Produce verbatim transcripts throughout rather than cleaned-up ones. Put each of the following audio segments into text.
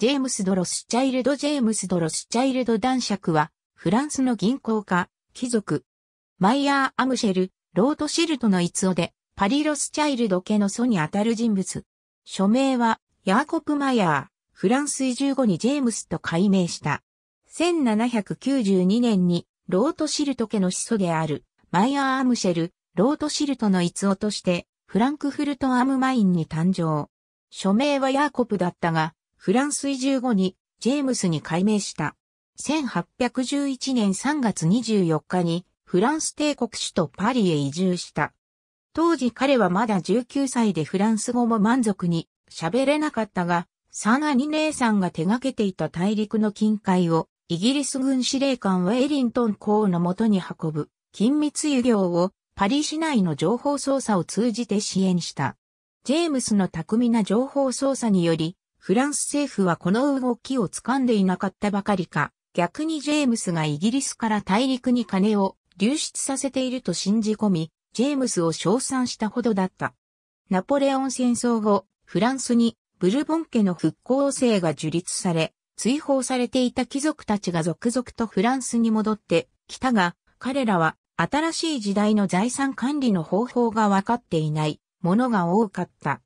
ジェームス・ドロスチャイルド・ジェームス・ドロスチャイルド男爵は、フランスの銀行家、貴族。マイヤー・アムシェル、ロートシルトの一夫で、パリ・ロスチャイルド家の祖にあたる人物。署名は、ヤーコプ・マヤー、フランス移住後にジェームスと改名した。せんななひゃくきゅうじゅうにねんに、ロートシルト家の始祖である、マイヤー・アムシェル、ロートシルトの一夫として、フランクフルト・アム・マインに誕生。署名はヤーコプだったが、フランス移住後にジェームスに改名した。せんはっぴゃくじゅういちねんさんがつにじゅうよっかにフランス帝国首都パリへ移住した。当時彼はまだじゅうきゅうさいでフランス語も満足に喋れなかったが、サン・アニ姉さんが手掛けていた大陸の近海をイギリス軍司令官ウェリントン公のもとに運ぶ緊密輸業をパリ市内の情報操作を通じて支援した。ジェームスの巧みな情報操作により、フランス政府はこの動きを掴んでいなかったばかりか、逆にジェームスがイギリスから大陸に金を流出させていると信じ込み、ジェームスを称賛したほどだった。ナポレオン戦争後、フランスにブルボン家の復興勢が樹立され、追放されていた貴族たちが続々とフランスに戻ってきたが、彼らは、新しい時代の財産管理の方法が分かっていないものが多かった。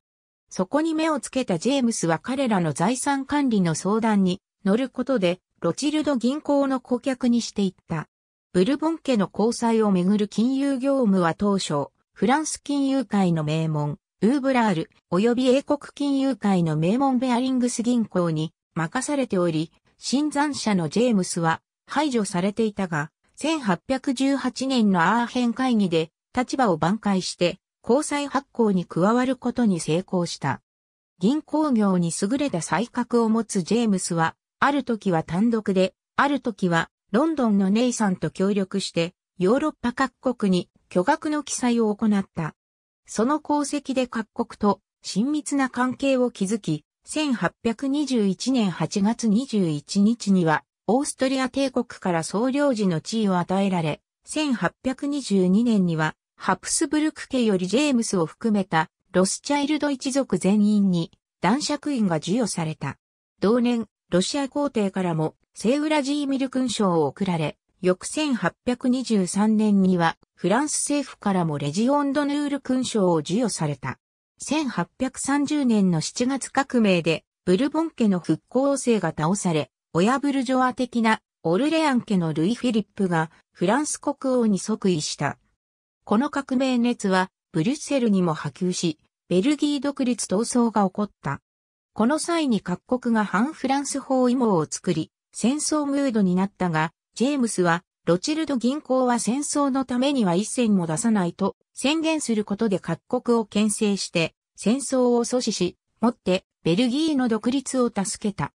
そこに目をつけたジェームスは彼らの財産管理の相談に乗ることでロチルド銀行の顧客にしていった。ブルボン家の交際をめぐる金融業務は当初、フランス金融界の名門、ウーブラール及び英国金融界の名門ベアリングス銀行に任されており、新参者のジェームスは排除されていたが、せんはっぴゃくじゅうはちねんのアーヘン会議で立場を挽回して公債発行に加わることに成功した。銀行業に優れた才覚を持つジェームスは、ある時は単独で、ある時はロンドンのネイさんと協力してヨーロッパ各国に巨額の記載を行った。その功績で各国と親密な関係を築き、せんはっぴゃくにじゅういちねんはちがつにじゅういちにちには、オーストリア帝国から総領事の地位を与えられ、せんはっぴゃくにじゅうにねんには、ハプスブルク家よりジェームスを含めたロスチャイルド一族全員に男爵位が授与された。同年、ロシア皇帝からも聖ウラジーミル勲章を贈られ、翌せんはっぴゃくにじゅうさんねんにはフランス政府からもレジオンドヌール勲章を授与された。せんはっぴゃくさんじゅうねんのしちがつ革命でブルボン家の復興勢が倒され、親ブルジョア的なオルレアン家のルイ・フィリップがフランス国王に即位した。この革命熱はブリュッセルにも波及し、ベルギー独立闘争が起こった。この際に各国が反フランス包囲網を作り、戦争ムードになったが、ジェームスはロチルド銀行は戦争のためには一銭も出さないと宣言することで各国を牽制して、戦争を阻止し、もってベルギーの独立を助けた。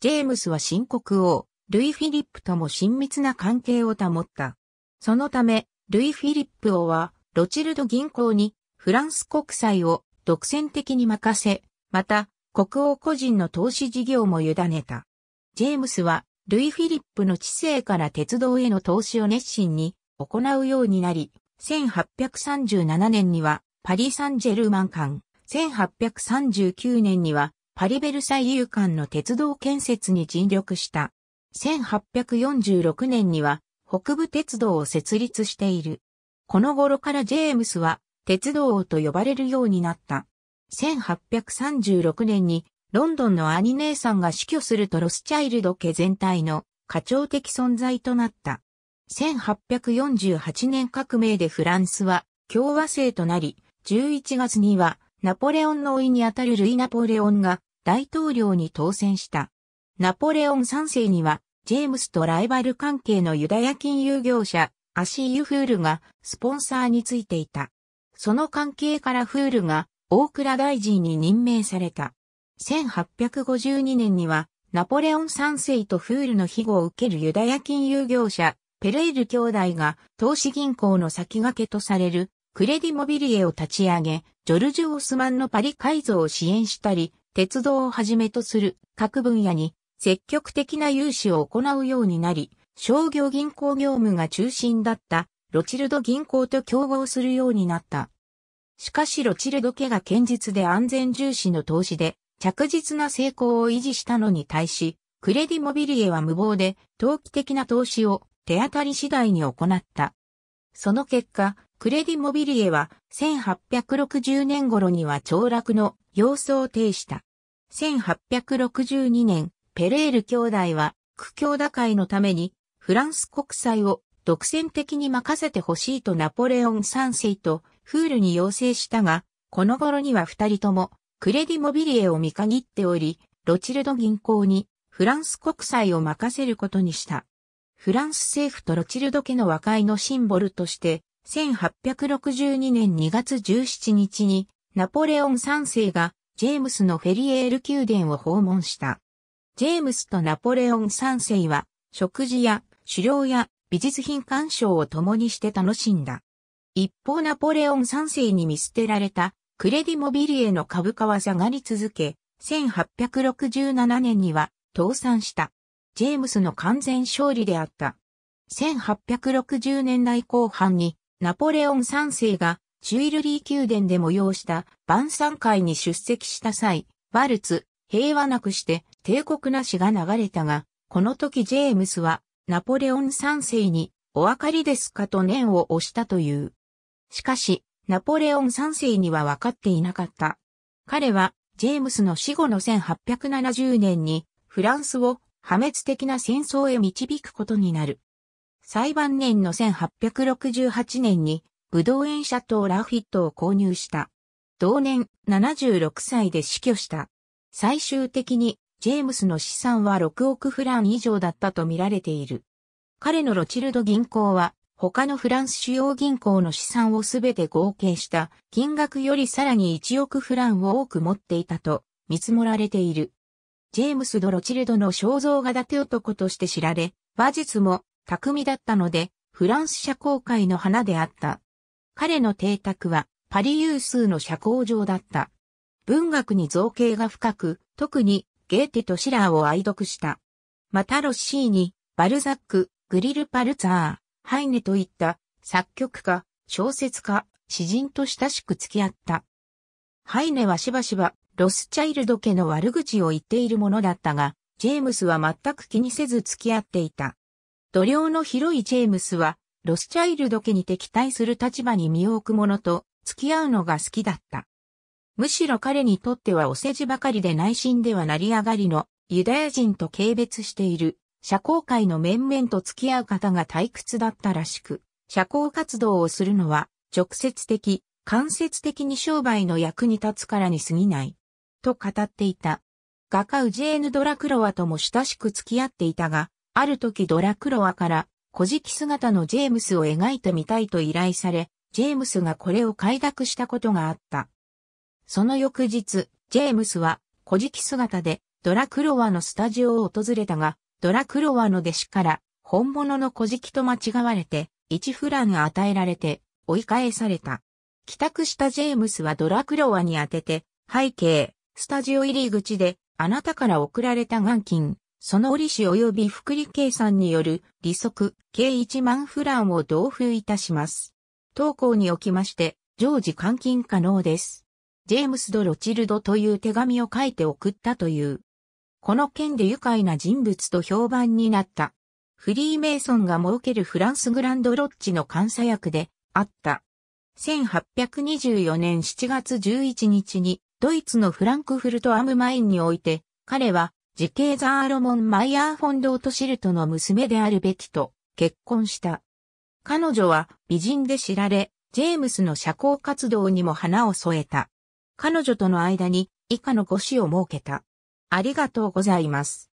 ジェームスは新国王、ルイ・フィリップとも親密な関係を保った。そのため、ルイ・フィリップ王は、ロチルド銀行にフランス国債を独占的に任せ、また、国王個人の投資事業も委ねた。ジェームスは、ルイ・フィリップの知性から鉄道への投資を熱心に行うようになり、せんはっぴゃくさんじゅうななねんには、パリ・サンジェルマン間、せんはっぴゃくさんじゅうきゅうねんには、パリ・ベルサイユ間の鉄道建設に尽力した。せんはっぴゃくよんじゅうろくねんには北部鉄道を設立している。この頃からジェームスは鉄道王と呼ばれるようになった。せんはっぴゃくさんじゅうろくねんにロンドンのアニ姉さんが死去するとロスチャイルド家全体の家長的存在となった。せんはっぴゃくよんじゅうはちねん革命でフランスは共和制となり、じゅういちがつにはナポレオンの甥にあたるルイ・ナポレオンが大統領に当選した。ナポレオンさんせいには、ジェームスとライバル関係のユダヤ金融業者、アシーユ・フールがスポンサーについていた。その関係からフールが大蔵大臣に任命された。せんはっぴゃくごじゅうにねんには、ナポレオンさんせいとフールの庇護を受けるユダヤ金融業者、ペレイル兄弟が投資銀行の先駆けとされるクレディモビリエを立ち上げ、ジョルジュ・オスマンのパリ改造を支援したり、鉄道をはじめとする各分野に積極的な融資を行うようになり、商業銀行業務が中心だったロチルド銀行と競合するようになった。しかしロチルド家が堅実で安全重視の投資で着実な成功を維持したのに対し、クレディモビリエは無謀で投機的な投資を手当たり次第に行った。その結果、クレディモビリエはせんはっぴゃくろくじゅうねん頃には凋落の様相を呈した。せんはっぴゃくろくじゅうにねん、ペレール兄弟は苦境打開のためにフランス国債を独占的に任せてほしいとナポレオンさん世とフールに要請したが、この頃には二人ともクレディモビリエを見限っており、ロチルド銀行にフランス国債を任せることにした。フランス政府とロチルド家の和解のシンボルとして、せんはっぴゃくろくじゅうにねんにがつじゅうしちにちにナポレオンさん世がジェームスのフェリエール宮殿を訪問した。ジェームスとナポレオンさん世は食事や狩猟や美術品鑑賞を共にして楽しんだ。一方ナポレオンさん世に見捨てられたクレディモビリエの株価は下がり続け、せんはっぴゃくろくじゅうななねんには倒産した。ジェームスの完全勝利であった。せんはっぴゃくろくじゅうねんだいこう半にナポレオンさん世がチュイルリー宮殿で催した晩餐会に出席した際、ワルツ、平和なくして帝国なしが流れたが、この時ジェームスはナポレオンさん世にお分かりですかと念を押したという。しかし、ナポレオンさん世には分かっていなかった。彼はジェームスの死後のせんはっぴゃくななじゅうねんにフランスを破滅的な戦争へ導くことになる。最晩年のせんはっぴゃくろくじゅうはちねんにブドウ園シャトー・ラフィットを購入した。同年ななじゅうろくさいで死去した。最終的にジェームスの資産はろくおくフラン以上だったと見られている。彼のロチルド銀行は他のフランス主要銀行の資産をすべて合計した金額よりさらにいちおくフランを多く持っていたと見積もられている。ジェームス・ド・ロチルドの肖像画建て男として知られ、話術も巧みだったので、フランス社交界の花であった。彼の邸宅はパリ有数の社交場だった。文学に造詣が深く、特にゲーテとシラーを愛読した。またロッシーニ、バルザック、グリル・パルツァー、ハイネといった作曲家、小説家、詩人と親しく付き合った。ハイネはしばしばロスチャイルド家の悪口を言っているものだったが、ジェームスは全く気にせず付き合っていた。度量の広いジェームスは、ロスチャイルド家に敵対する立場に身を置く者と付き合うのが好きだった。むしろ彼にとってはお世辞ばかりで内心では成り上がりのユダヤ人と軽蔑している社交界の面々と付き合う方が退屈だったらしく、社交活動をするのは直接的、間接的に商売の役に立つからに過ぎない、と語っていた。画家ウジェーヌ・ドラクロワとも親しく付き合っていたが、ある時ドラクロワから小じき姿のジェームスを描いてみたいと依頼され、ジェームスがこれを快諾したことがあった。その翌日、ジェームスは小じき姿でドラクロワのスタジオを訪れたが、ドラクロワの弟子から本物の小じきと間違われていちフランが与えられて追い返された。帰宅したジェームスはドラクロワに宛てて、背景、スタジオ入り口であなたから送られた元金。その利子及び複利計算による利息計いちまんフランを同封いたします。当行におきまして常時換金可能です。ジェームス・ド・ロチルドという手紙を書いて送ったという。この件で愉快な人物と評判になった。フリーメイソンが設けるフランスグランドロッジの監査役であった。せんはっぴゃくにじゅうよねんしちがつじゅういちにちにドイツのフランクフルト・アム・マインにおいて彼は慈恵ザーロモン・マイヤー・フォンドート・シルトの娘であるベキと結婚した。彼女は美人で知られ、ジェームスの社交活動にも花を添えた。彼女との間に以下のご子を設けた。ありがとうございます。